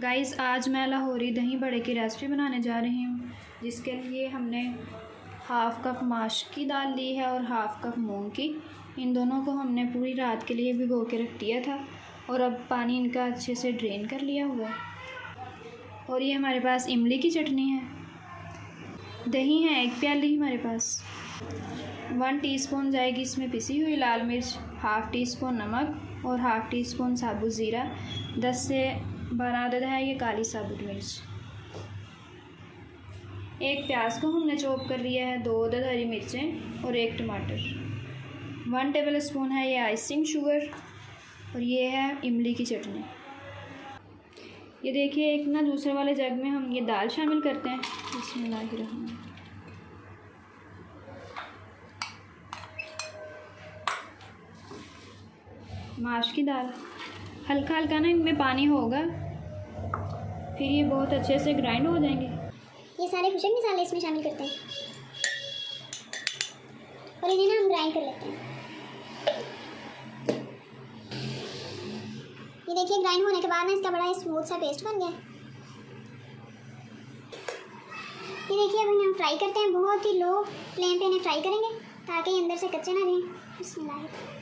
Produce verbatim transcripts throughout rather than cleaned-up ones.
Guys आज मैं लाहौरी दही बड़े की रेसिपी बनाने जा रही हूँ, जिसके लिए हमने हाफ़ कप माश की दाल ली है और हाफ़ कप मूंग की। इन दोनों को हमने पूरी रात के लिए भिगो के रख दिया था और अब पानी इनका अच्छे से ड्रेन कर लिया हुआ। और ये हमारे पास इमली की चटनी है, दही है एक प्याली हमारे पास, वन टीस्पून जाएगी इसमें पिसी हुई लाल मिर्च, हाफ़ टी स्पून नमक और हाफ़ टी स्पून साबुत ज़ीरा, दस से बारह अदद है ये काली साबुत मिर्च। एक प्याज को हमने चॉप कर लिया है, दो अदद हरी मिर्चें और एक टमाटर। वन टेबल स्पून है ये आइसिंग शुगर और ये है इमली की चटनी। ये देखिए एक ना दूसरे वाले जग में हम ये दाल शामिल करते हैं। बिस्मिल्लाहिर्रहमानिर्रहीम। माश की दाल हल्का हल्का ना इनमें पानी होगा, फिर ये बहुत अच्छे से ग्राइंड हो जाएंगे। ये सारे खुशक मसाले इसमें शामिल करते हैं और इन्हें ना हम ग्राइंड कर लेते हैं। ये देखिए ग्राइंड होने के बाद ना इसका बड़ा स्मूथ सा पेस्ट बन गया। ये देखिए अब इन्हें हम फ्राई करते हैं, बहुत ही लो फ्लेम पे इन्हें फ्राई करेंगे ताकि अंदर से कच्चे ना रहें। बिस्मिल्लाह।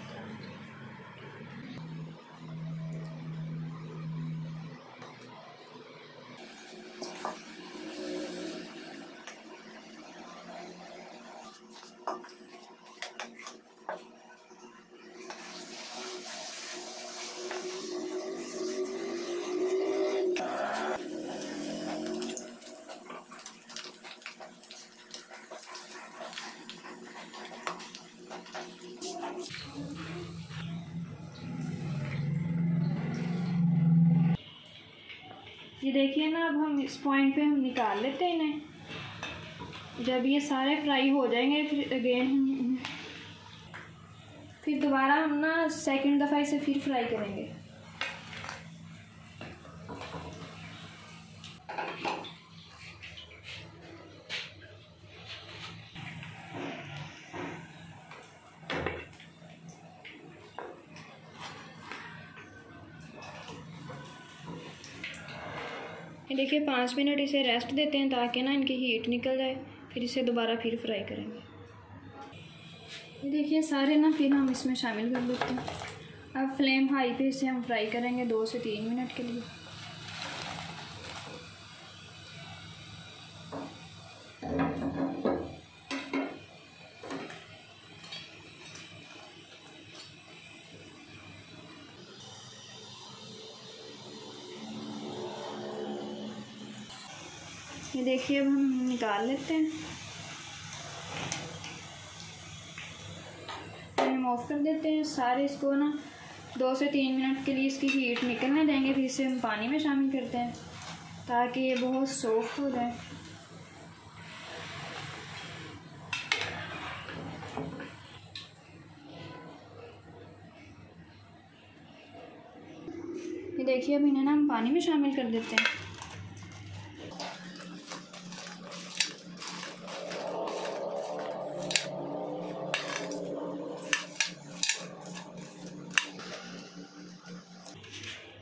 ये देखिए ना अब हम इस पॉइंट पे हम निकाल लेते हैं इन्हें। जब ये सारे फ्राई हो जाएंगे फिर अगेन फिर दोबारा हम ना सेकंड दफ़ा इसे फिर फ्राई करेंगे। देखिए पाँच मिनट इसे रेस्ट देते हैं ताकि ना इनकी हीट निकल जाए, फिर इसे दोबारा फिर फ्राई करेंगे। ये देखिए सारे ना फिर हम इसमें शामिल कर लेते हैं। अब फ्लेम हाई पे इसे हम फ्राई करेंगे दो से तीन मिनट के लिए। ये देखिए अब हम निकाल लेते हैं, हम ऑफ कर देते हैं सारे। इसको ना दो से तीन मिनट के लिए इसकी हीट निकलने देंगे, फिर इसे हम पानी में शामिल करते हैं ताकि ये बहुत सॉफ्ट हो जाए। ये देखिए अब इन्हें ना हम पानी में शामिल कर देते हैं।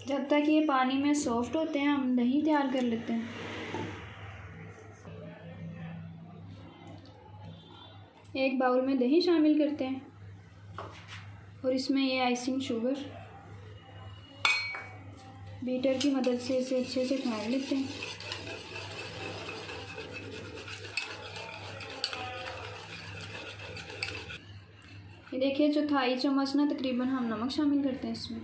जब तक ये पानी में सॉफ्ट होते हैं हम दही तैयार कर लेते हैं। एक बाउल में दही शामिल करते हैं और इसमें ये आइसिंग शुगर, बीटर की मदद से इसे अच्छे से फेंट लेते हैं। ये देखिए चौथाई चम्मच ना तकरीबन हम नमक शामिल करते हैं, इसमें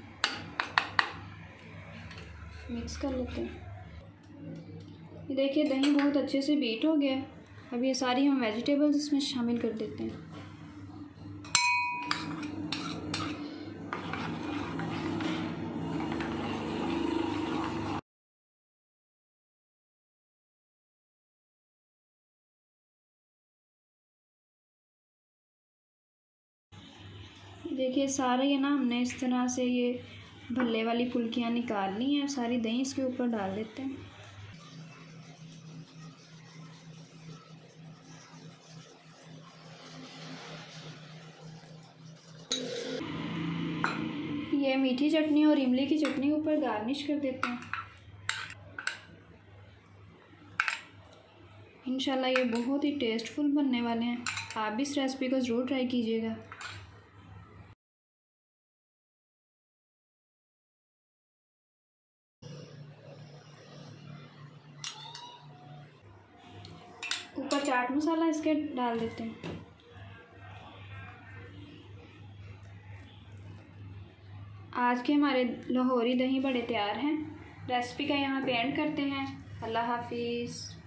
मिक्स कर लेते हैं। ये देखिए दही बहुत अच्छे से बीट हो गया। अब ये सारी हम वेजिटेबल्स इसमें शामिल कर देते हैं। देखिए सारे ये ना हमने इस तरह से ये भल्ले वाली फुल्कियाँ निकाल ली हैं, सारी दही इसके ऊपर डाल देते हैं। ये मीठी चटनी और इमली की चटनी ऊपर गार्निश कर देते हैं। इंशाल्लाह ये बहुत ही टेस्टफुल बनने वाले हैं। आप भी इस रेसिपी को ज़रूर ट्राई कीजिएगा। ऊपर चाट मसाला इसके डाल देते हैं। आज के हमारे लाहौरी दही बड़े तैयार हैं। रेसिपी का यहाँ पे एंड करते हैं। अल्लाह हाफिज़।